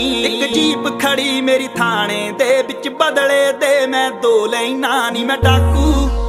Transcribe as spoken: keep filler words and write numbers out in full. एक जीप खड़ी मेरी थाने दे बिच बदले दे मैं दो लेना नहीं मैं डाकू।